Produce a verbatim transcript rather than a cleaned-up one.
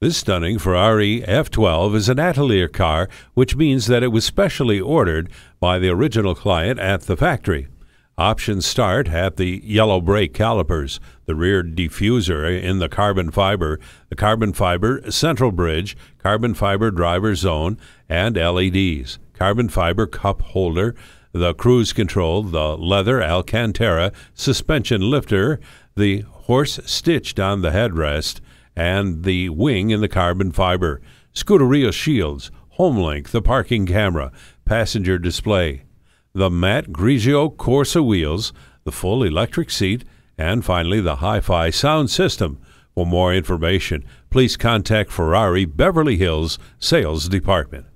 This stunning Ferrari F twelve is an atelier car, which means that it was specially ordered by the original client at the factory. Options start at the yellow brake calipers, the rear diffuser in the carbon fiber, the carbon fiber central bridge, carbon fiber driver zone, and L E Ds, carbon fiber cup holder, the cruise control, the leather Alcantara suspension lifter, the horse stitched on the headrest, and the wing in the carbon fiber, Scuderia shields, Homelink, the parking camera, passenger display, the matte Grigio Corsa wheels, the full electric seat, and finally the hi-fi sound system. For more information, please contact Ferrari Beverly Hills Sales Department.